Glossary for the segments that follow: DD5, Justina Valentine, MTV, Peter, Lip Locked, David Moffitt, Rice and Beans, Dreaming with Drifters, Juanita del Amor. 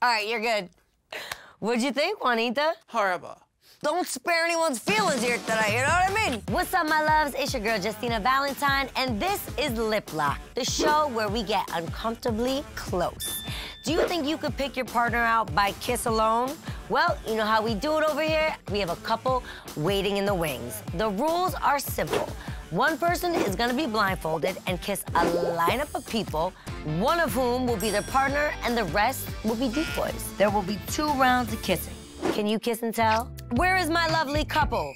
All right, you're good. What'd you think, Juanita? Horrible. Don't spare anyone's feelings here tonight, you know what I mean? What's up, my loves? It's your girl, Justina Valentine, and this is Lip Locked, the show where we get uncomfortably close. Do you think you could pick your partner out by kiss alone? Well, you know how we do it over here? We have a couple waiting in the wings. The rules are simple. One person is gonna be blindfolded and kiss a lineup of people, one of whom will be their partner and the rest will be decoys. There will be 2 rounds of kissing. Can you kiss and tell? Where is my lovely couple?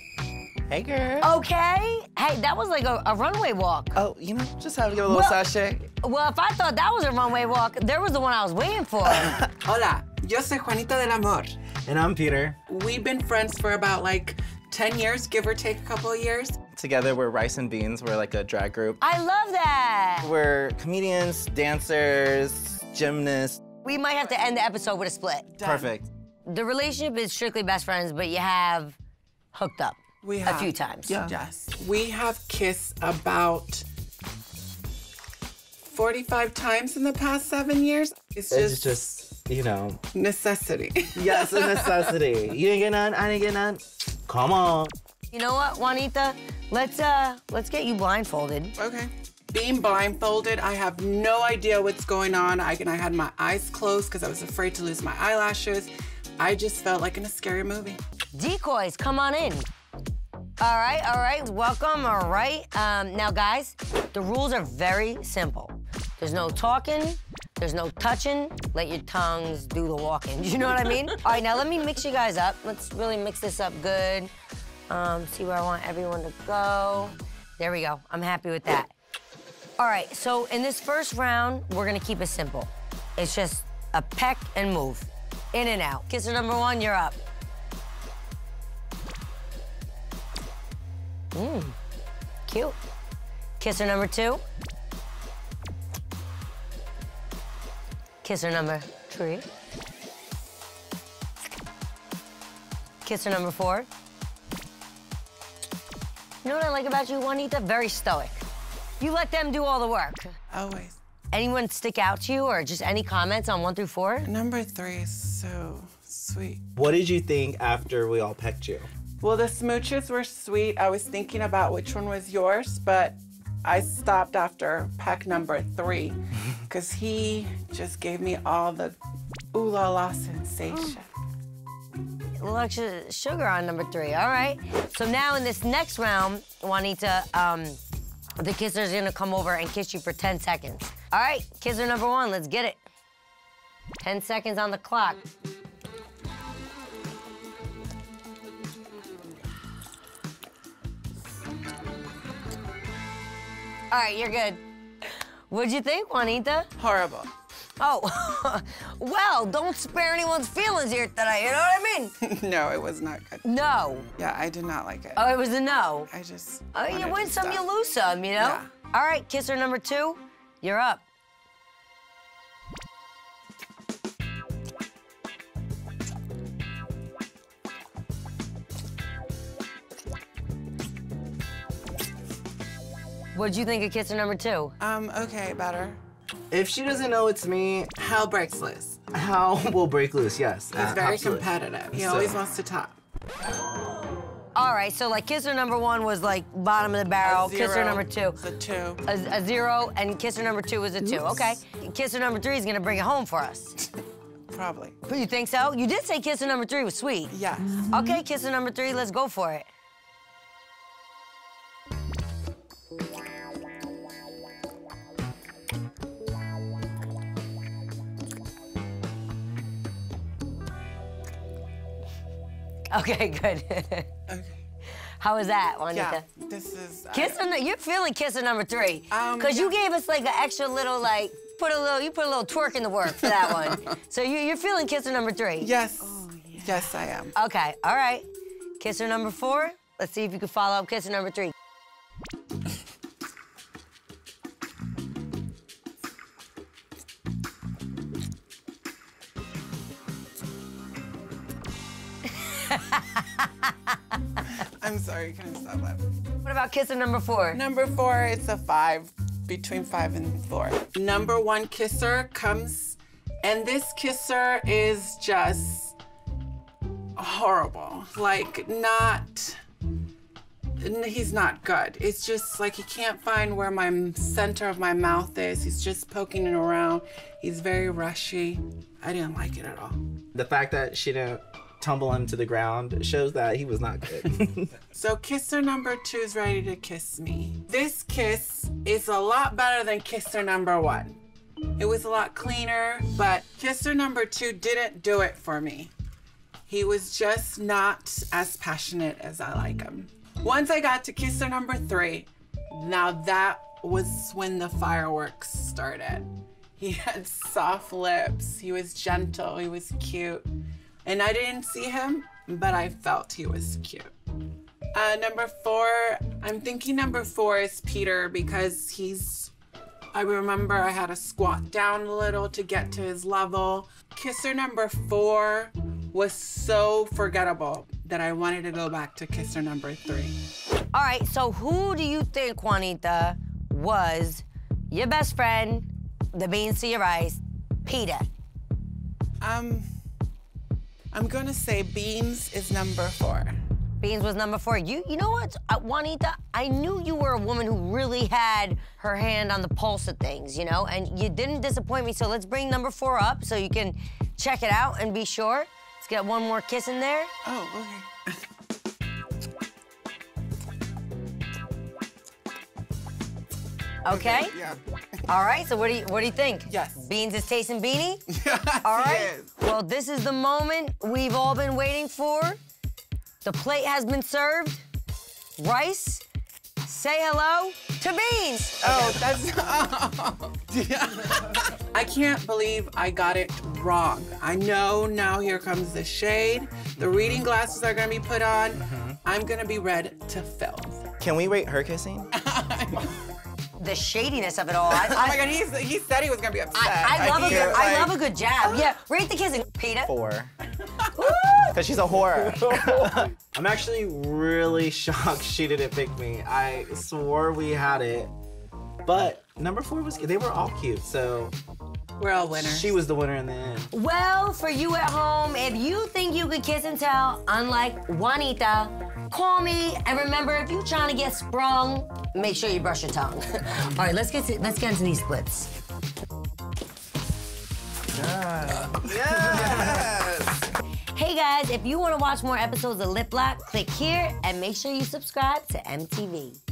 Hey, girl. Okay. Hey, that was like a runway walk. Oh, you know, just have to give a little sashay. Well, if I thought that was a runway walk, there was the one I was waiting for. Hola, yo soy Juanita del Amor. And I'm Peter. We've been friends for about like 10 years, give or take a couple of years. Together, we're Rice and Beans. We're like a drag group. I love that. We're comedians, dancers, gymnasts. We might have to end the episode with a split. Done. Perfect. The relationship is strictly best friends, but you have hooked up a few times. Yeah. Yes. We have kissed about 45 times in the past 7 years. It's just you know. Necessity. Yes, a necessity. You didn't get none, I didn't get none. Come on. You know what, Juanita? Let's get you blindfolded. Okay. Being blindfolded, I have no idea what's going on. I had my eyes closed because I was afraid to lose my eyelashes. I just felt like in a scary movie. Decoys, come on in. All right, welcome, all right. Now, guys, the rules are very simple. There's no talking, there's no touching. Let your tongues do the walking, you know what I mean? All right, now let me mix you guys up. Let's really mix this up good. See where I want everyone to go. There we go, I'm happy with that. All right, so in this first round, we're gonna keep it simple. It's just a peck and move. In and out. Kisser number 1, you're up. Mmm, cute. Kisser number 2. Kisser number 3. Kisser number 4. You know what I like about you, Juanita? Very stoic. You let them do all the work. Always. Anyone stick out to you or just any comments on 1 through 4? Number 3 is so sweet. What did you think after we all pecked you? Well, the smooches were sweet. I was thinking about which one was yours, but I stopped after peck number 3 because he just gave me all the ooh la la sensation. A little extra sugar on number 3, all right. So now in this next round, Juanita, the kisser's gonna come over and kiss you for 10 seconds. All right, kisser number 1, let's get it. 10 seconds on the clock. All right, you're good. What'd you think, Juanita? Horrible. Oh, well, don't spare anyone's feelings here tonight, you know what I mean? No, it was not good. No. Yeah, I did not like it. Oh, it was a no? I just... Oh, you win some, you lose some, you know? Yeah. All right, kisser number 2. You're up. What'd you think of kisser number 2? Okay, better. If she doesn't know it's me... Hell breaks loose. Hell will break loose, yes. He's very competitive. He always wants to top. All right, so like kisser number 1 was like bottom of the barrel. Kisser number 2. A 2. A 0, and kisser number 2 was a 2. Oops. Okay. Kisser number 3 is gonna bring it home for us. Probably. But you think so? You did say kisser number 3 was sweet. Yes. Mm-hmm. Okay, kisser number 3, let's go for it. Okay, good. Okay. How was that, Juanita? Yeah, this is... You're feeling kisser number 3. Because you gave us like an extra little, like, you put a little twerk in the work for that one. So you're feeling kisser number 3. Yes. Oh, yeah. Yes, I am. Okay, all right. Kisser number 4. Let's see if you can follow up kisser number 3. I'm sorry, can I stop laughing? What about kisser number 4? Number 4, it's a 5, between 5 and 4. Number 1 kisser comes And this kisser is just horrible. Like, not, he's not good. It's just like he can't find where my center of my mouth is. He's just poking it around. He's very rushy. I didn't like it at all. The fact that she didn't tumble him to the ground shows that he was not good. So kisser number 2 is ready to kiss me. This kiss is a lot better than kisser number 1. It was a lot cleaner, but kisser number 2 didn't do it for me. He was just not as passionate as I like him. Once I got to kisser number 3, now that was when the fireworks started. He had soft lips, he was gentle, he was cute. And I didn't see him, but I felt he was cute. Number 4, I'm thinking number 4 is Peter because he's, I remember I had to squat down a little to get to his level. Kisser number 4 was so forgettable that I wanted to go back to kisser number 3. All right, so who do you think, Juanita, was your best friend, the beans to your rice, Peter? I'm gonna say Beans is number 4. Beans was number 4. You know what, Juanita? I knew you were a woman who really had her hand on the pulse of things, you know? And you didn't disappoint me, so let's bring number 4 up so you can check it out and be sure. Let's get one more kiss in there. Oh, okay. Okay? Yeah. All right, so what do you think? Yes. Beans is tasting beanie? Yes, all right. Yes. Well, this is the moment we've all been waiting for. The plate has been served. Rice, say hello to Beans. Oh, that's... Oh. I can't believe I got it wrong. I know now here comes the shade. The reading glasses are going to be put on. I'm going to be read to filth. Can we rate her kissing? The shadiness of it all. Oh my God, he said he was gonna be upset. I love a good jab. Yeah, rate the kissing, Peter. 4. Because she's a whore. I'm actually really shocked she didn't pick me. I swore we had it, but number 4 was, they were all cute, so. We're all winners. She was the winner in the end. Well, for you at home, if you think you could kiss and tell, unlike Juanita, call me, and remember, if you're trying to get sprung, make sure you brush your tongue. All right, let's get into these splits. Yes. Hey guys, if you want to watch more episodes of Lip Locked, click here and make sure you subscribe to MTV.